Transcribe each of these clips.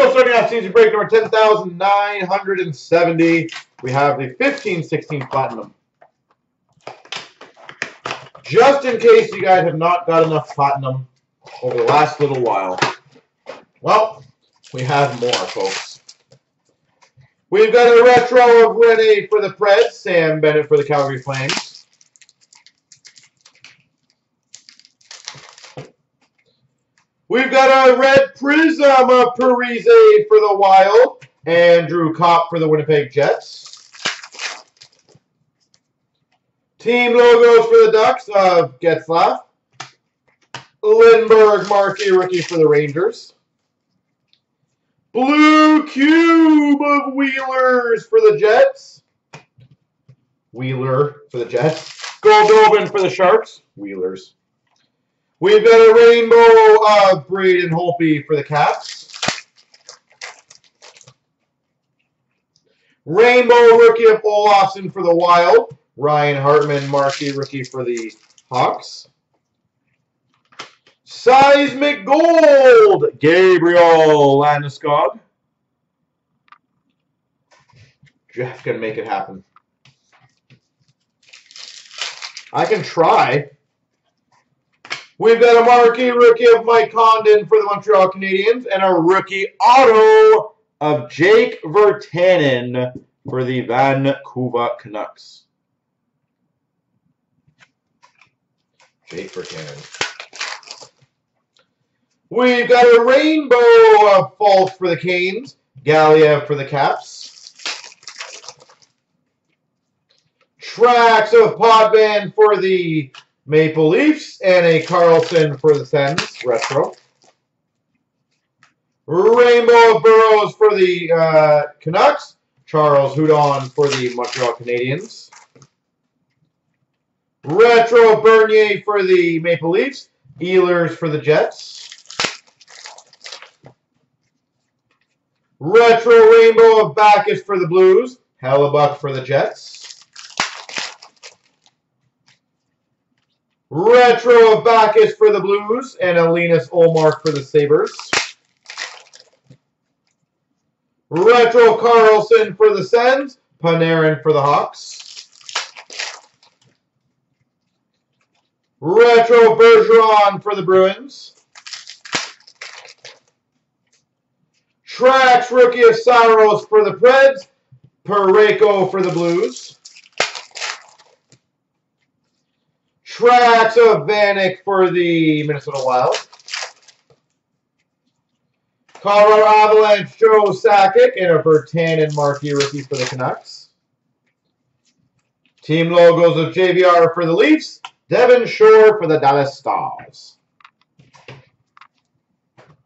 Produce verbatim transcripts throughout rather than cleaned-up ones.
go, starting off season break number ten thousand nine hundred seventy. We have the fifteen sixteen Platinum. Just in case you guys have not got enough Platinum over the last little while. Well, we have more, folks. We've got a retro of Rennie for the Preds, Sam Bennett for the Calgary Flames. We've got a red prism of Parise for the Wild, and Drew Kopp for the Winnipeg Jets. Team logos for the Ducks of Getzlaf. Lindbergh, Marky, rookie for the Rangers. Blue cube of Wheelers for the Jets. Wheeler for the Jets. Goldobin for the Sharks. Wheelers. We've got a rainbow of Braden Holtby for the Caps. Rainbow rookie of Olofsson for the Wild. Ryan Hartman, Marky, rookie for the Hawks. Seismic gold, Gabriel Landeskog. Jeff can make it happen. I can try. We've got a Marquee rookie of Mike Condon for the Montreal Canadiens and a rookie auto of Jake Virtanen for the Vancouver Canucks. Jake Virtanen. We've got a rainbow of Falk for the Canes, Gallia for the Caps. Tracks of Podman for the Maple Leafs, and a Karlsson for the Sens, retro. Rainbow of Burrows for the uh, Canucks. Charles Houdon for the Montreal Canadiens. Retro Bernier for the Maple Leafs. Wheelers for the Jets. Retro Rainbow of Bacchus for the Blues. Hellebuyck for the Jets. Retro of Bacchus for the Blues and Linus Ullmark for the Sabres. Retro Karlsson for the Sens, Panarin for the Hawks. Retro Bergeron for the Bruins. Tracks rookie of Saros for the Preds, Pareco for the Blues. Tracks of Vanek for the Minnesota Wild. Colorado Avalanche, Joe Sakic, and a Virtanen Marquee rookie for the Canucks. Team logos of J V R for the Leafs. Devon Shore for the Dallas Stars.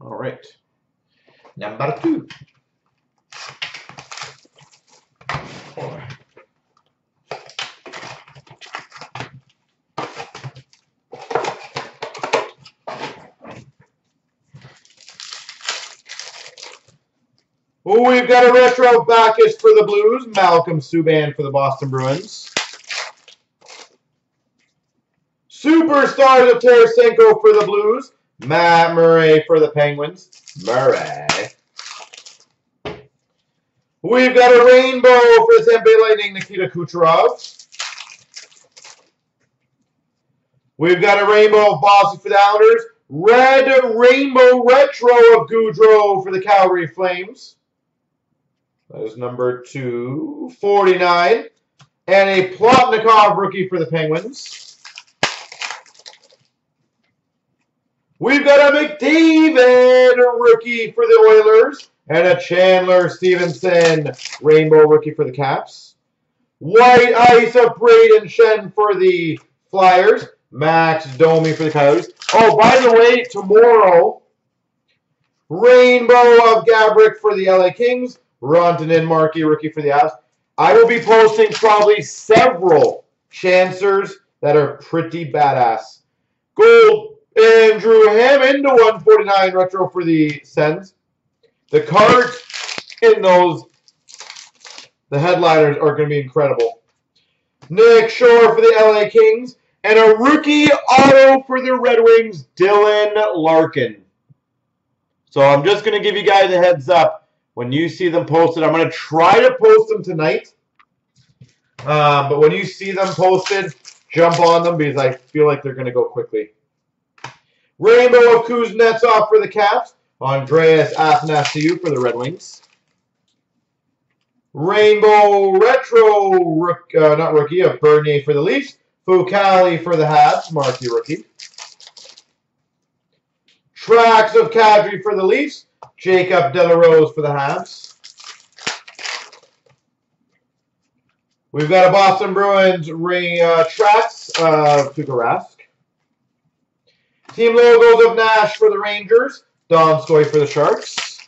All right. Number two. We've got a retro Bacchus for the Blues, Malcolm Subban for the Boston Bruins. Superstars of Tarasenko for the Blues, Matt Murray for the Penguins, Murray. We've got a rainbow for the Tampa Bay Lightning, Nikita Kucherov. We've got a rainbow of Boston for the Islanders, red rainbow retro of Goudreau for the Calgary Flames. That is number two forty-nine. And a Plotnikov rookie for the Penguins. We've got a McDavid rookie for the Oilers. And a Chandler Stevenson rainbow rookie for the Caps. White ice of Braden Shen for the Flyers. Max Domi for the Coyotes. Oh, by the way, tomorrow, rainbow of Gabrick for the L A Kings. Rantanen, Markey, rookie for the Avs. I will be posting probably several chancers that are pretty badass. Gold, Andrew Hammond, one forty-nine retro for the Sens. The cards in those, the headliners are going to be incredible. Nick Shore for the L A Kings. And a rookie auto for the Red Wings, Dylan Larkin. So I'm just going to give you guys a heads up when you see them posted. I'm going to try to post them tonight. Uh, but when you see them posted, jump on them because I feel like they're going to go quickly. Rainbow of Kuznetsov for the Caps. Andreas Athanasiou for the Red Wings. Rainbow Retro, rook, uh, not rookie, of Bernier for the Leafs. Fucali for the Habs, Marky rookie. Tracks of Kadri for the Leafs. Jacob Delarose for the Habs. We've got a Boston Bruins ring, uh, tracks of Tuukka Rask. Team logos of Nash for the Rangers. Donskoy for the Sharks.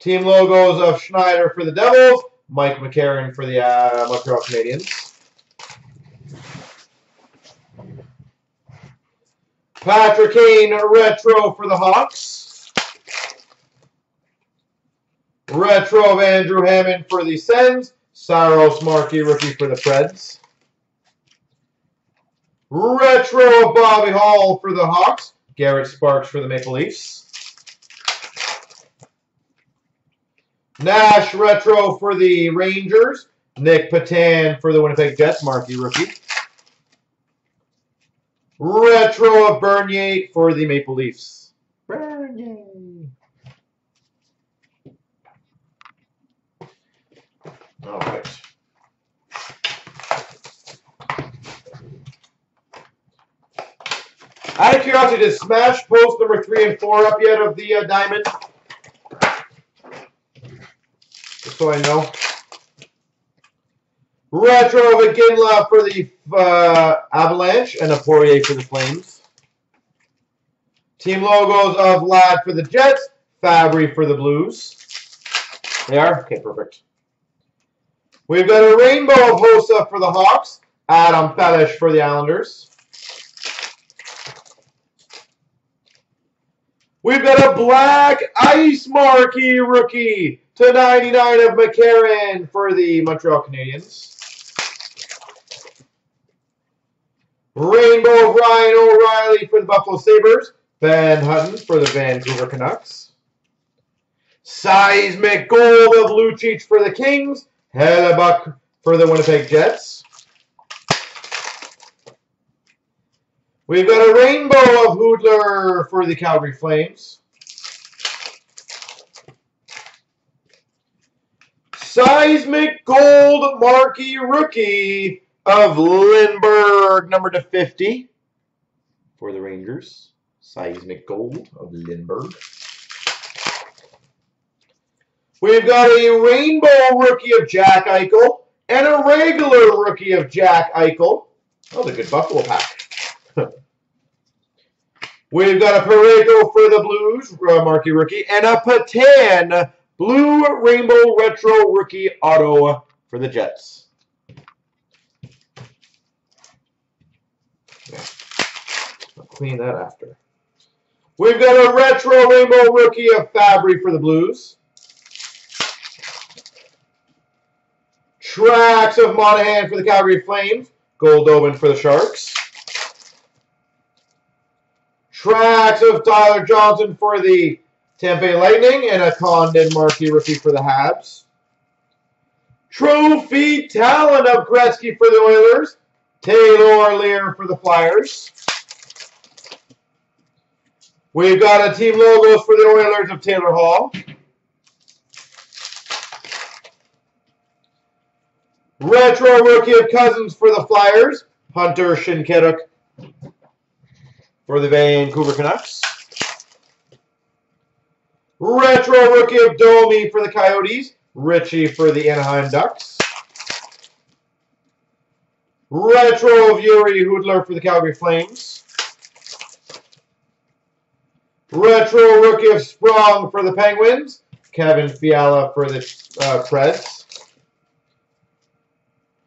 Team logos of Schneider for the Devils, Mike McCarron for the uh, Montreal Canadiens. Patrick Kane, retro for the Hawks. Retro of Andrew Hammond for the Sens. Saros Markey, rookie for the Preds. Retro of Bobby Hall for the Hawks. Garrett Sparks for the Maple Leafs. Nash retro for the Rangers. Nick Patan for the Winnipeg Jets, Marky rookie. Retro of Bernier for the Maple Leafs. Bernier. All right. Out of curiosity, did Smash post number three and four up yet of the uh, diamond? So I know. Retro of Ginla for the uh, Avalanche and a Poirier for the Flames. Team logos of Ladd for the Jets, Fabry for the Blues. They are? Okay, perfect. We've got a rainbow of Hossa for the Hawks, Adam Fetish for the Islanders. We've got a black Ice Marquee rookie to ninety-nine of McCarron for the Montreal Canadiens. Rainbow of Ryan O'Reilly for the Buffalo Sabres. Van Hutton for the Vancouver Canucks. Seismic gold of Lucic for the Kings. Hellebuyck for the Winnipeg Jets. We've got a rainbow of Hoodler for the Calgary Flames. Seismic gold Marquee rookie of Lindbergh, number to fifty for the Rangers. Seismic gold of Lindbergh. We've got a rainbow rookie of Jack Eichel and a regular rookie of Jack Eichel. That was a good Buffalo pack. We've got a Pareco for the Blues, uh, Marquee rookie, and a Patan blue rainbow retro rookie auto for the Jets. Yeah. I'll clean that after. We've got a retro rainbow rookie of Fabry for the Blues. Tracks of Monahan for the Calgary Flames, Goldobin for the Sharks. Tracks of Tyler Johnson for the Tampa Bay Lightning and a Condon Marquee rookie for the Habs. Trophy talent of Gretzky for the Oilers. Taylor Lear for the Flyers. We've got a team logos for the Oilers of Taylor Hall. Retro rookie of Cousins for the Flyers. Hunter Shinkeruk for the Vancouver Canucks. Retro rookie of Domi for the Coyotes. Richie for the Anaheim Ducks. Retro of Yuri Hoodler for the Calgary Flames. Retro rookie of Sprong for the Penguins. Kevin Fiala for the uh, Preds.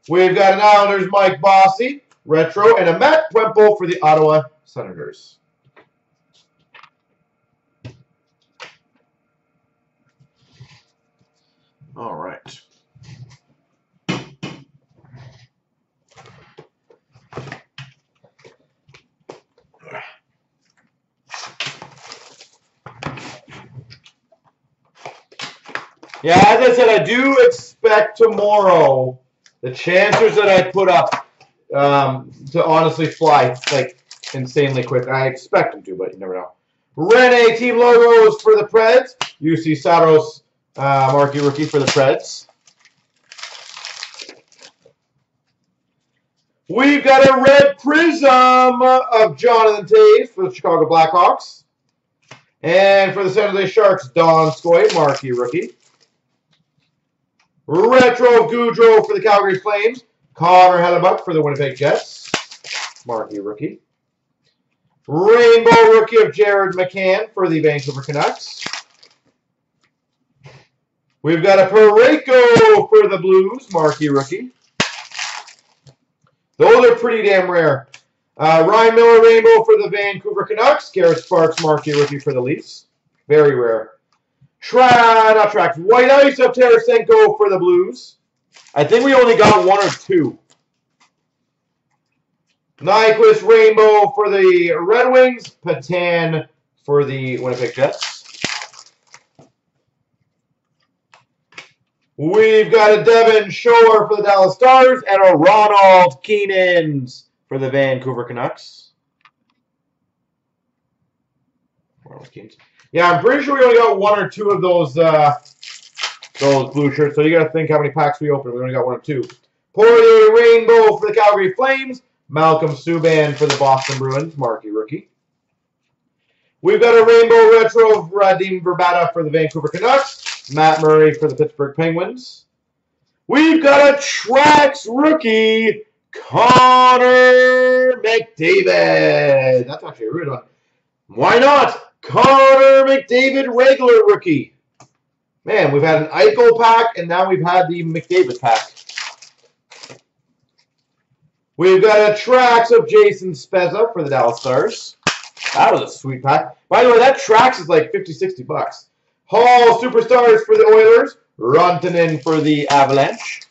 We've got an Islanders Mike Bossy. Retro and a Matt Wemple for the Ottawa Senators. All right. Yeah, as I said, I do expect tomorrow the chances that I put up um, to honestly fly like insanely quick. I expect them to, but you never know. Rene, team logos for the Preds. U C Saros, uh, Marky rookie for the Preds. We've got a red prism of Jonathan Toews for the Chicago Blackhawks. And for the San Jose Sharks, Don Scoy, Marky rookie. Retro Goudreau for the Calgary Flames. Connor Hellebuyck for the Winnipeg Jets. Marky rookie. Rainbow rookie of Jared McCann for the Vancouver Canucks. We've got a Pareco for the Blues. Marky rookie. Those are pretty damn rare. Uh, Ryan Miller Rainbow for the Vancouver Canucks. Garrett Sparks, Marky rookie for the Leafs. Very rare. Try, not tracked. White Ice of Tarasenko for the Blues. I think we only got one or two. Nyquist Rainbow for the Red Wings. Patan for the Winnipeg Jets. We've got a Devin Shore for the Dallas Stars and a Ronald Keenans for the Vancouver Canucks. Ronald Keenans. Yeah, I'm pretty sure we only got one or two of those uh, those blue shirts, so you got to think how many packs we opened. We only got one or two. Poirier Rainbow for the Calgary Flames. Malcolm Subban for the Boston Bruins. Marky rookie. We've got a Rainbow Retro of Radim Verbata for the Vancouver Canucks. Matt Murray for the Pittsburgh Penguins. We've got a Trax rookie, Connor McDavid. That's actually a rude one. Why not? Connor McDavid, regular rookie. Man, we've had an Eichel pack, and now we've had the McDavid pack. We've got a Trax of Jason Spezza for the Dallas Stars. That was a sweet pack. By the way, that Trax is like fifty, sixty bucks. Hall Superstars for the Oilers. Rantanen for the Avalanche.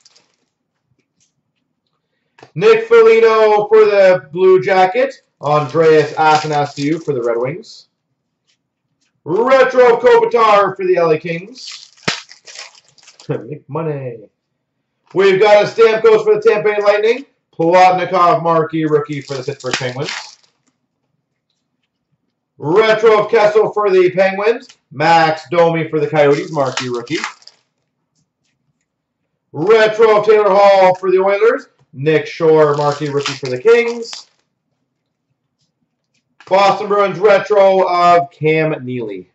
Nick Foligno for the Blue Jackets. Andreas Athanasiou for the Red Wings. Retro Kopitar for the L A Kings. Make money. We've got a Stamkos for the Tampa Bay Lightning. Plotnikov, Marky rookie for the Pittsburgh Penguins. Retro of Kessel for the Penguins. Max Domi for the Coyotes. Marky rookie. Retro of Taylor Hall for the Oilers. Nick Shore, Marky rookie for the Kings. Boston Bruins retro of Cam Neely.